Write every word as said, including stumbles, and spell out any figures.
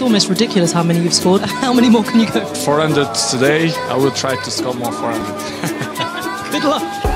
It's almost ridiculous how many you've scored. How many more can you go? four hundred today. I will try to score more four hundred. Good luck.